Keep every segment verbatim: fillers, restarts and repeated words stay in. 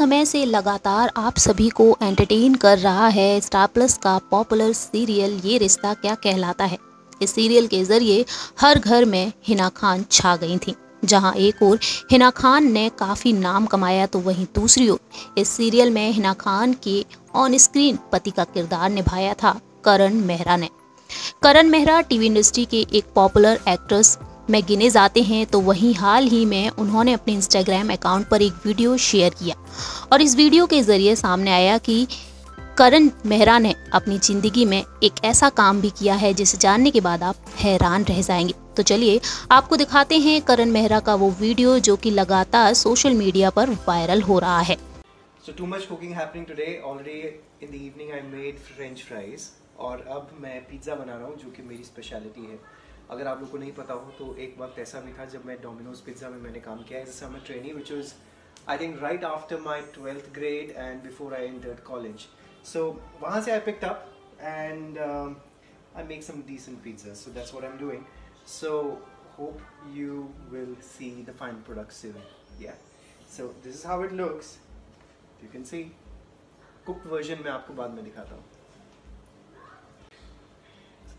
समय से लगातार आप सभी को एंटरटेन कर रहा है स्टार प्लस का पॉपुलर सीरियल ये रिश्ता क्या कहलाता है। इस सीरियल के ज़रिए हर घर में हिना खान छा गई थीं। जहां एक ओर हिना खान ने काफ़ी नाम कमाया तो वहीं दूसरी ओर इस सीरियल में हिना खान के ऑन स्क्रीन पति का किरदार निभाया था करण मेहरा ने। करण मेहरा टीवी इंडस्ट्री के एक पॉपुलर एक्ट्रेस में गिने जाते हैं, तो वहीं हाल ही में उन्होंने अपने इंस्टाग्राम अकाउंट पर एक वीडियो शेयर किया और इस वीडियो के ज़रिए सामने आया कि करण मेहरा ने अपनी ज़िंदगी में एक ऐसा काम भी किया है जिसे जानने के बाद आप हैरान रह जाएंगे। तो चलिए आपको दिखाते हैं करण मेहरा का वो वीडियो जो कि लगातार सोशल मीडिया पर वायरल हो रहा है। So too much cooking happening today. Already in the evening I made French fries और अब मैं पिज़्ज़ा बना रहा हूँ जो कि मेरी स्पेशलिटी है। अगर आप लोगों को नहीं पता हो तो एक वक्त ऐसा भी था जब मैं डोमिनोज़ पिज़्ज़ा में मैंने काम किया है as a summer trainee, which is I think right after my twelfth grade and before I entered college. So वहाँ से I picked up and I make some decent pizza, so that's what I am doing. So hope you will see the final product soon. Yeah so this is how it looks, you can see. Cook version में आपको बाद में दिखाता हूँ।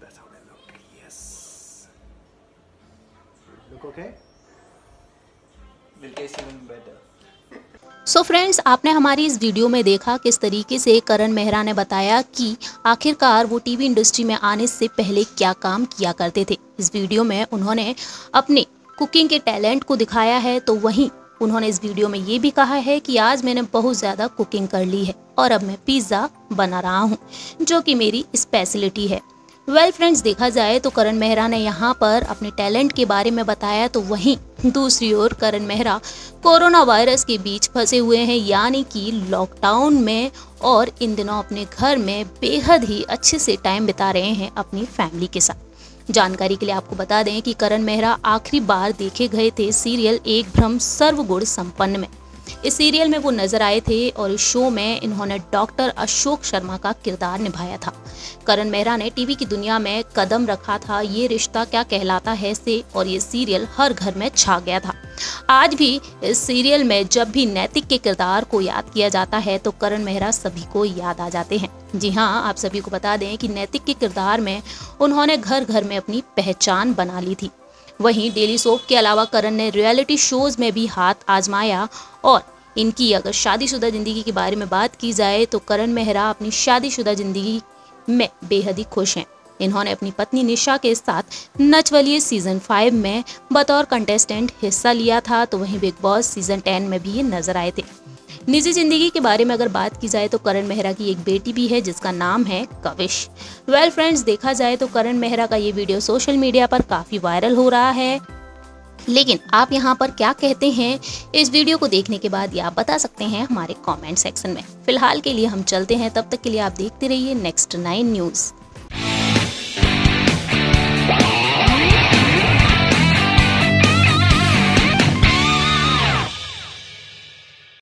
That's how they look. Yes. Look okay? They'll taste even better. So friends, आपने हमारी इस video में देखा किस तरीके से करण मेहरा ने बताया कि आखिरकार वो टीवी इंडस्ट्री में आने से पहले क्या काम किया करते थे। इस वीडियो में उन्होंने अपने कुकिंग के टैलेंट को दिखाया है, तो वहीं उन्होंने इस वीडियो में ये भी कहा है कि आज मैंने बहुत ज़्यादा कुकिंग कर ली है और अब मैं पिज़्ज़ा बना रहा हूँ जो कि मेरी स्पेशलिटी है। वेल फ्रेंड्स, देखा जाए तो करण मेहरा ने यहाँ पर अपने टैलेंट के बारे में बताया, तो वहीं दूसरी ओर करण मेहरा कोरोना वायरस के बीच फंसे हुए हैं, यानी कि लॉकडाउन में, और इन दिनों अपने घर में बेहद ही अच्छे से टाइम बिता रहे हैं अपनी फैमिली के साथ। जानकारी के लिए आपको बता दें कि करण मेहरा आखिरी बार देखे गए थे सीरियल एक भ्रम सर्वगुण संपन्न में। इस सीरियल में वो नजर आए थे और इस शो में इन्होंने डॉक्टर अशोक शर्मा का किरदार निभाया था। करण मेहरा ने टीवी की दुनिया में कदम रखा था ये रिश्ता क्या कहलाता है से, और ये सीरियल हर घर में छा गया था। आज भी इस सीरियल में जब भी नैतिक के किरदार को याद किया जाता है तो करण मेहरा सभी को याद आ जाते हैं। जी हाँ, आप सभी को बता दें कि नैतिक के किरदार में उन्होंने घर घर में अपनी पहचान बना ली थी। वहीं डेली सोप के अलावा करण ने रियलिटी शोज़ में भी हाथ आजमाया, और इनकी अगर शादीशुदा ज़िंदगी के बारे में बात की जाए तो करण मेहरा अपनी शादीशुदा ज़िंदगी में बेहद ही खुश हैं। इन्होंने अपनी पत्नी निशा के साथ नचवलिए सीज़न फाइव में बतौर कंटेस्टेंट हिस्सा लिया था, तो वहीं बिग बॉस सीज़न टेन में भी ये नजर आए थे। निजी ज़िंदगी के बारे में अगर बात की जाए तो करण मेहरा की एक बेटी भी है जिसका नाम है कविश। वेल फ्रेंड्स, देखा जाए तो करण मेहरा का ये वीडियो सोशल मीडिया पर काफ़ी वायरल हो रहा है, लेकिन आप यहाँ पर क्या कहते हैं इस वीडियो को देखने के बाद ये आप बता सकते हैं हमारे कमेंट सेक्शन में। फिलहाल के लिए हम चलते हैं, तब तक के लिए आप देखते रहिए नेक्स्ट नाइन न्यूज़।